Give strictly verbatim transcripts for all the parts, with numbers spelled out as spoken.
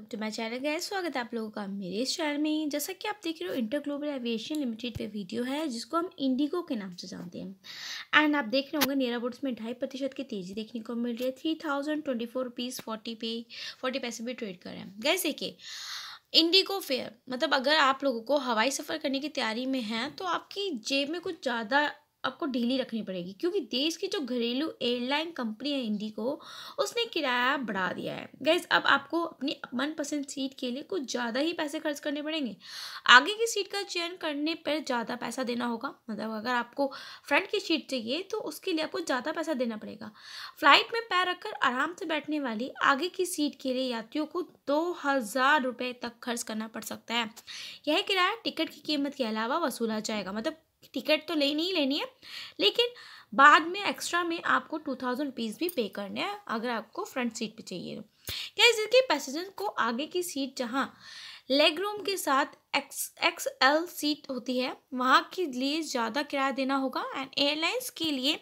Welcome to my channel guys. स्वागत है आप लोगों का मेरे इस चैनल में। जैसा कि आप देख रहे हो, इंटरग्लोबल एविएशन लिमिटेड पे वीडियो है जिसको हम इंडिगो के नाम से जानते हैं। एंड आप देख रहे होंगे नियर अबाउट्स में ढाई प्रतिशत की तेजी देखने को मिल रही है। Three thousand twenty four rupees forty पे फोर्टी पैसे भी ट्रेड कर रहे हैं। गाइस देखिए, इंडिगो फेयर मतलब अगर आप लोगों को हवाई सफ़र करने की तैयारी में हैं तो आपकी जेब में कुछ ज़्यादा आपको ढीली रखनी पड़ेगी, क्योंकि देश की जो घरेलू एयरलाइन कंपनी है इंडिगो, उसने किराया बढ़ा दिया है। गाइज अब आपको अपनी मनपसंद सीट के लिए कुछ ज़्यादा ही पैसे खर्च करने पड़ेंगे। आगे की सीट का चयन करने पर ज़्यादा पैसा देना होगा, मतलब अगर आपको फ्रंट की सीट चाहिए तो उसके लिए आपको ज़्यादा पैसा देना पड़ेगा। फ्लाइट में पैर रखकर आराम से बैठने वाली आगे की सीट के लिए यात्रियों को दो हज़ार रुपये तक खर्च करना पड़ सकता है। यह किराया टिकट की कीमत के अलावा वसूला जाएगा, मतलब टिकट तो लेनी ही लेनी है, लेकिन बाद में एक्स्ट्रा में आपको टू थाउजेंड रुपीज़ भी पे करने हैं अगर आपको फ्रंट सीट पे चाहिए। क्या इसके पैसेंजर को आगे की सीट जहाँ लेग रूम के साथ एक्स एक्स एल सीट होती है, वहाँ के लिए ज़्यादा किराया देना होगा। एंड एयरलाइंस के लिए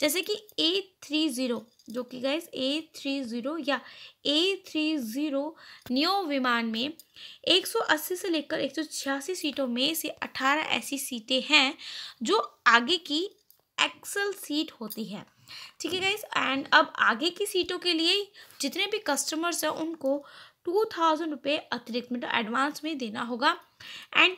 जैसे कि ए थ्री ज़ीरो जो कि गाइस ए थ्री ज़ीरो या ए थ्री ज़ीरो न्यू विमान में एक सौ अस्सी से लेकर एक सौ छियासी सीटों में से अठारह ऐसी सीटें हैं जो आगे की एक्सल सीट होती है। ठीक है गाइस, एंड अब आगे की सीटों के लिए जितने भी कस्टमर्स हैं उनको टू थाउजेंड रुपये अतिरिक्त मतलब एडवांस में देना होगा। And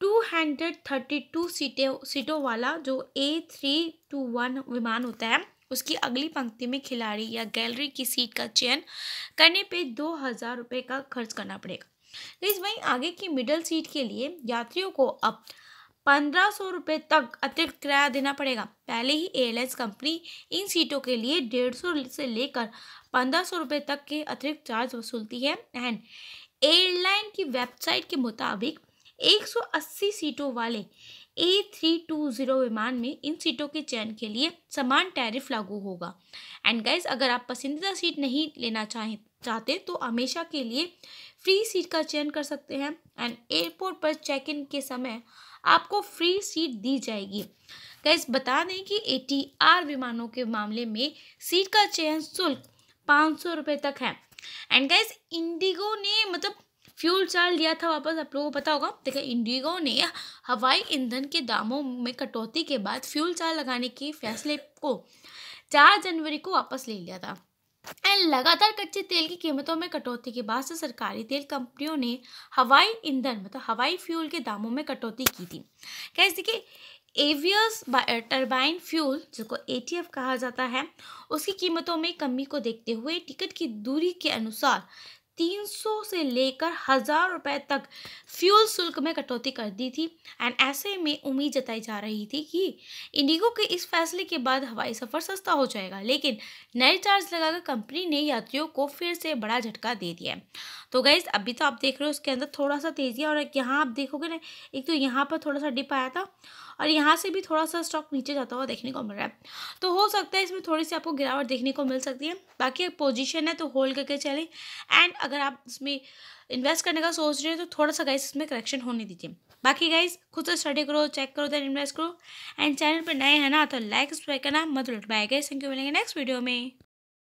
two hundred thirty two सीटें सीटों वाला जो ए थ्री टू वन विमान होता है, उसकी अगली पंक्ति में खिलाड़ी या गैलरी की सीट का चयन करने पे दो हज़ार रुपये का खर्च करना पड़ेगा। इस वहीं आगे की मिडल सीट के लिए यात्रियों को अब पंद्रह सौ रुपये तक अतिरिक्त किराया देना पड़ेगा। पहले ही एयरलाइंस कंपनी इन सीटों के लिए डेढ़ सौ से लेकर पंद्रह सौ रुपये तक के अतिरिक्त चार्ज वसूलती है। एंड एयरलाइन की वेबसाइट के मुताबिक एक सौ अस्सी सीटों वाले ए थ्री टू ज़ीरो विमान में इन सीटों के चयन के लिए समान टैरिफ लागू होगा। एंड गाइस अगर आप पसंदीदा सीट नहीं लेना चाहें चाहते तो हमेशा के लिए फ्री सीट का चयन कर सकते हैं। एंड एयरपोर्ट पर चेक इन के समय आपको फ्री सीट दी जाएगी। गाइस बता दें कि ए टी आर विमानों के मामले में सीट का चयन शुल्क पाँच सौ रुपये तक है। एंड गाइस इंडिगो ने मतलब फ्यूल चार्ज लिया था वापस, आप लोगों को पता होगा। देखिए इंडिगो ने हवाई ईंधन के दामों में कटौती के बाद फ्यूल चार्ज लगाने के फैसले को चार जनवरी को वापस ले लिया था। एंड लगातार कच्चे तेल की कीमतों में कटौती के बाद से सरकारी तेल कंपनियों ने हवाई ईंधन मतलब हवाई फ्यूल के दामों में कटौती की थी। कैसे देखिए एवियस टर्बाइन फ्यूल जिसको ए टी एफ कहा जाता है, उसकी कीमतों में कमी को देखते हुए टिकट की दूरी के अनुसार तीन सौ से लेकर हज़ार रुपये तक फ्यूल शुल्क में कटौती कर दी थी। एंड ऐसे में उम्मीद जताई जा रही थी कि इंडिगो के इस फैसले के बाद हवाई सफ़र सस्ता हो जाएगा, लेकिन नए चार्ज लगाकर कंपनी ने यात्रियों को फिर से बड़ा झटका दे दिया है। तो गाइस अभी तो आप देख रहे हो उसके अंदर थोड़ा सा तेज़ी, और यहाँ आप देखोगे ना, एक तो यहाँ पर थोड़ा सा डिप आया था और यहाँ से भी थोड़ा सा स्टॉक नीचे जाता हुआ देखने को मिल रहा है। तो हो सकता है इसमें थोड़ी सी आपको गिरावट देखने को मिल सकती है। बाकी पोजीशन है तो होल्ड करके चलें। एंड अगर आप इसमें इन्वेस्ट करने का सोच रहे हो तो थोड़ा सा गाइस इसमें करेक्शन होने दीजिए। बाकी गाइस खुद से स्टडी करो, चेक करो, दैन इन्वेस्ट करो। एंड चैनल पर नए हैं ना तो लाइक सब्सक्राइब करना मत भूलो। बाय गाइस, थैंक यू, मिलेंगे नेक्स्ट वीडियो में।